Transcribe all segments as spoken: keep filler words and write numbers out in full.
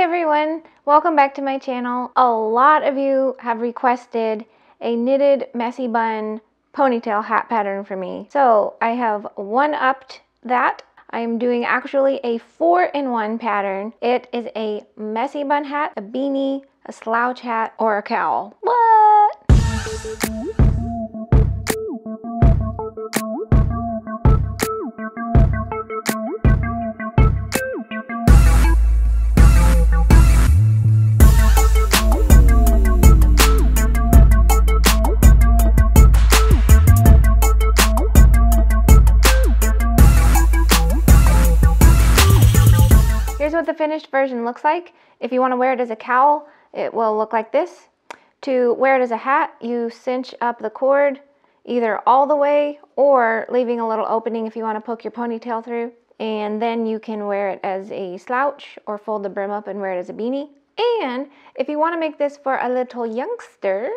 Hi everyone, welcome back to my channel. A lot of you have requested a knitted messy bun ponytail hat pattern for me, so I have one-upped that. I am doing actually a four-in-one pattern. It is a messy bun hat, a beanie, a slouch hat, or a cowl. What? Here's what the finished version looks like. If you want to wear it as a cowl, it will look like this. To wear it as a hat, you cinch up the cord either all the way or leaving a little opening if you want to poke your ponytail through. And then you can wear it as a slouch or fold the brim up and wear it as a beanie. And if you want to make this for a little youngster,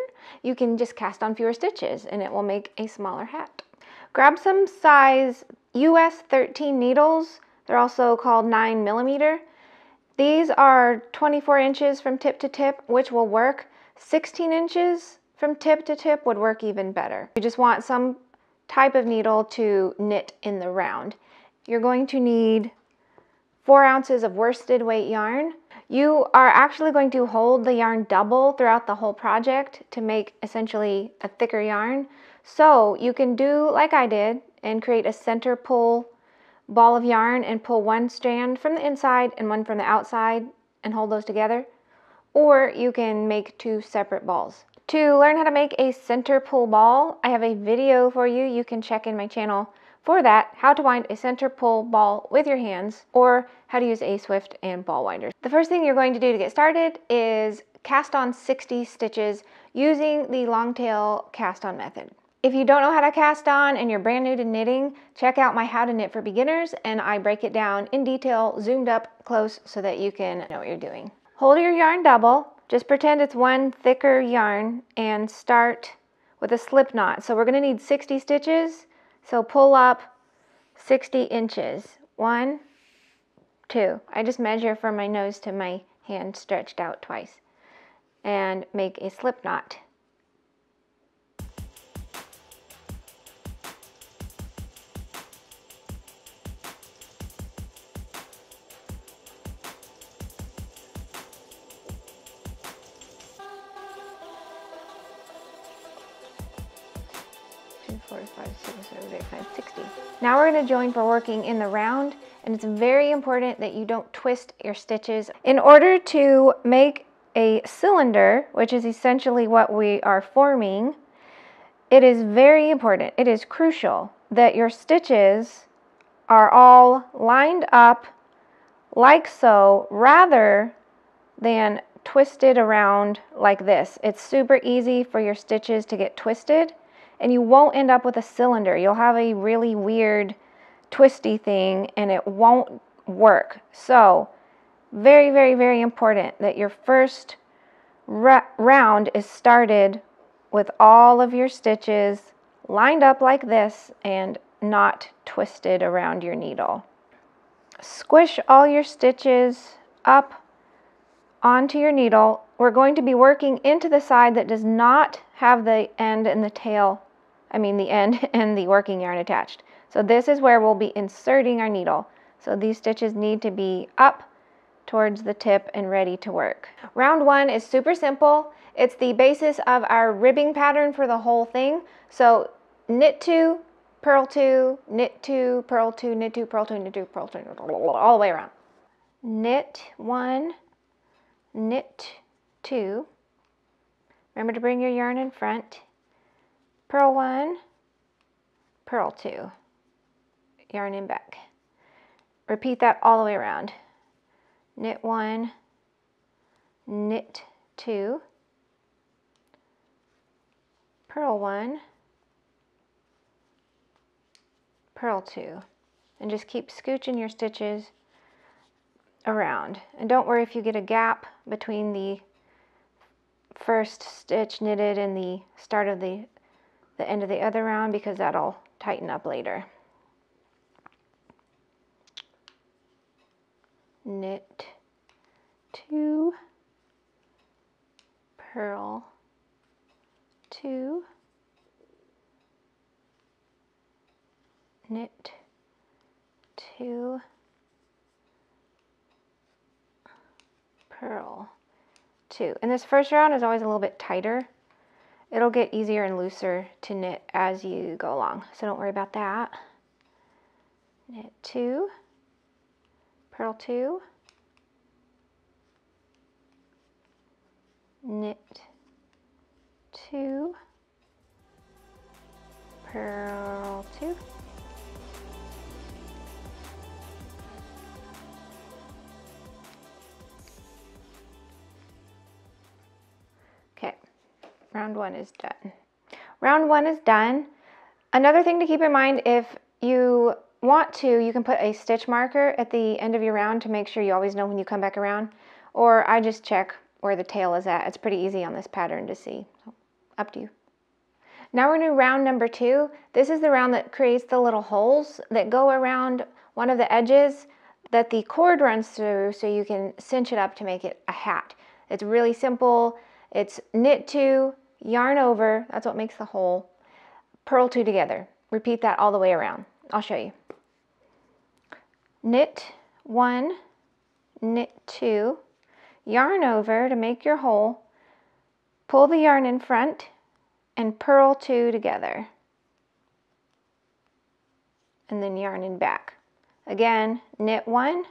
you can just cast on fewer stitches and it will make a smaller hat. Grab some size U S thirteen needles. They're also called nine millimeter. These are twenty-four inches from tip to tip, which will work. sixteen inches from tip to tip would work even better. You just want some type of needle to knit in the round. You're going to need four ounces of worsted weight yarn. You are actually going to hold the yarn double throughout the whole project to make essentially a thicker yarn. So you can do like I did and create a center pull ball of yarn and pull one strand from the inside and one from the outside and hold those together, or you can make two separate balls. To learn how to make a center pull ball, I have a video for you. You can check in my channel for that, how to wind a center pull ball with your hands or how to use a swift and ball winder. The first thing you're going to do to get started is cast on sixty stitches using the long tail cast on method. If you don't know how to cast on and you're brand new to knitting, check out my How to Knit for Beginners, and I break it down in detail, zoomed up close so that you can know what you're doing. Hold your yarn double, just pretend it's one thicker yarn, and start with a slip knot. So we're gonna need sixty stitches, so pull up sixty inches. One, two. I just measure from my nose to my hand stretched out twice, and make a slip knot. four, five, six, seven, eight, nine, sixty. Now we're going to join for working in the round, and it's very important that you don't twist your stitches. In order to make a cylinder, which is essentially what we are forming, it is very important, it is crucial that your stitches are all lined up like so rather than twisted around like this. It's super easy for your stitches to get twisted, and you won't end up with a cylinder. You'll have a really weird twisty thing and it won't work. So very, very, very important that your first round is started with all of your stitches lined up like this and not twisted around your needle. Squish all your stitches up onto your needle. We're going to be working into the side that does not have the end and the tail I mean the end and the working yarn attached. So this is where we'll be inserting our needle. So these stitches need to be up towards the tip and ready to work. Round one is super simple. It's the basis of our ribbing pattern for the whole thing. So knit two, purl two, knit two, purl two, knit two, purl two, knit two, purl two, all the way around. Knit one, knit two. Remember to bring your yarn in front. Purl one, purl two, yarn in back. Repeat that all the way around. Knit one, knit two, purl one, purl two. And just keep scooching your stitches around. And don't worry if you get a gap between the first stitch knitted and the start of the the end of the other round, because that'll tighten up later. Knit two, purl two, knit two, purl two. And this first round is always a little bit tighter. It'll get easier and looser to knit as you go along, so don't worry about that. Knit two, purl two, knit two, purl two, okay, round one is done. Round one is done. Another thing to keep in mind, if you want to, you can put a stitch marker at the end of your round to make sure you always know when you come back around, or I just check where the tail is at. It's pretty easy on this pattern to see, so up to you. Now we're going to round number two. This is the round that creates the little holes that go around one of the edges that the cord runs through, so you can cinch it up to make it a hat. It's really simple. It's knit two, yarn over, that's what makes the hole, purl two together. Repeat that all the way around. I'll show you. Knit one, knit two, yarn over to make your hole, pull the yarn in front, and purl two together. And then yarn in back. Again, knit one,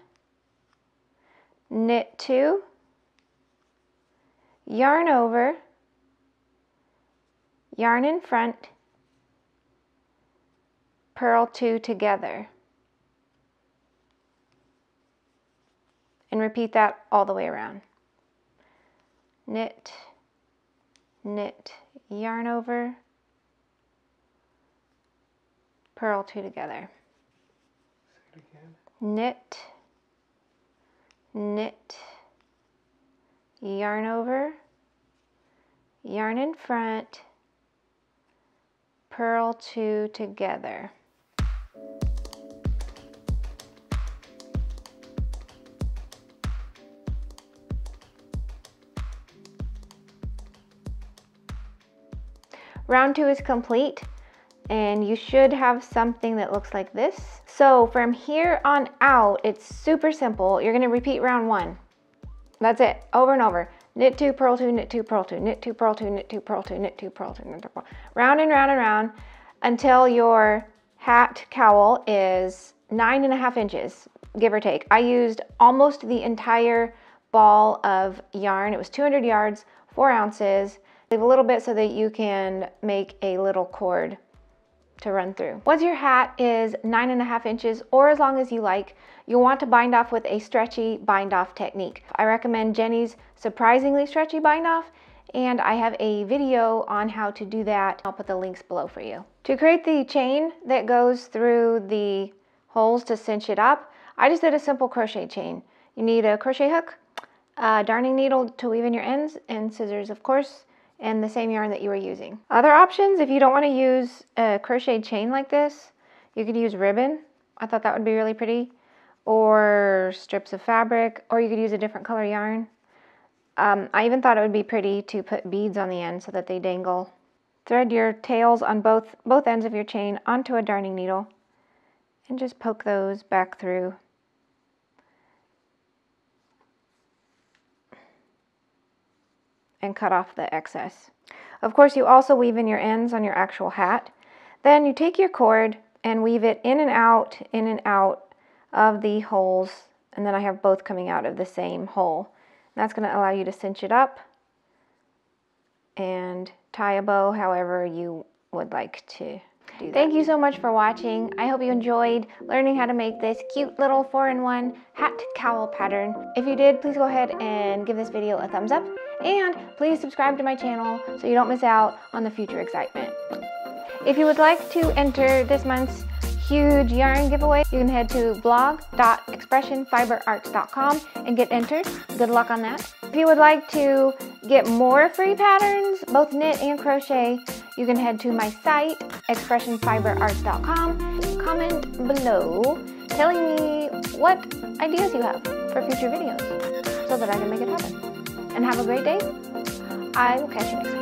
knit two, yarn over, yarn in front, purl two together. And repeat that all the way around. Knit, knit, yarn over, purl two together. Say it again. Knit, knit, yarn over, yarn in front, purl two together. Round two is complete, and you should have something that looks like this. So from here on out, it's super simple. You're going to repeat round one. That's it, over and over. Knit two, purl two, knit two, purl two, knit two, purl two, knit two, purl two, knit two, purl two, knit two, purl two. Round and round and round until your hat cowl is nine and a half inches, give or take. I used almost the entire ball of yarn. It was two hundred yards, four ounces. Leave a little bit so that you can make a little cord to run through. Once your hat is nine and a half inches or as long as you like, you'll want to bind off with a stretchy bind off technique. I recommend Jenny's Surprisingly Stretchy Bind Off, and I have a video on how to do that. I'll put the links below for you. To create the chain that goes through the holes to cinch it up, I just did a simple crochet chain. You need a crochet hook, a darning needle to weave in your ends, and scissors, of course, and the same yarn that you were using. Other options, if you don't want to use a crocheted chain like this, you could use ribbon. I thought that would be really pretty. Or strips of fabric, or you could use a different color yarn. Um, I even thought it would be pretty to put beads on the end so that they dangle. Thread your tails on both, both ends of your chain onto a darning needle and just poke those back through. And cut off the excess. Of course, you also weave in your ends on your actual hat. Then you take your cord and weave it in and out, in and out of the holes, and then I have both coming out of the same hole. And that's going to allow you to cinch it up and tie a bow however you would like to do that. Thank you so much for watching. I hope you enjoyed learning how to make this cute little four in one hat cowl pattern. If you did, please go ahead and give this video a thumbs up. And please subscribe to my channel so you don't miss out on the future excitement. If you would like to enter this month's huge yarn giveaway, you can head to blog dot expression fiber arts dot com and get entered. Good luck on that. If you would like to get more free patterns, both knit and crochet, you can head to my site, expression fiber arts dot com. Comment below telling me what ideas you have for future videos so that I can make it happen. And have a great day. I will catch you next time.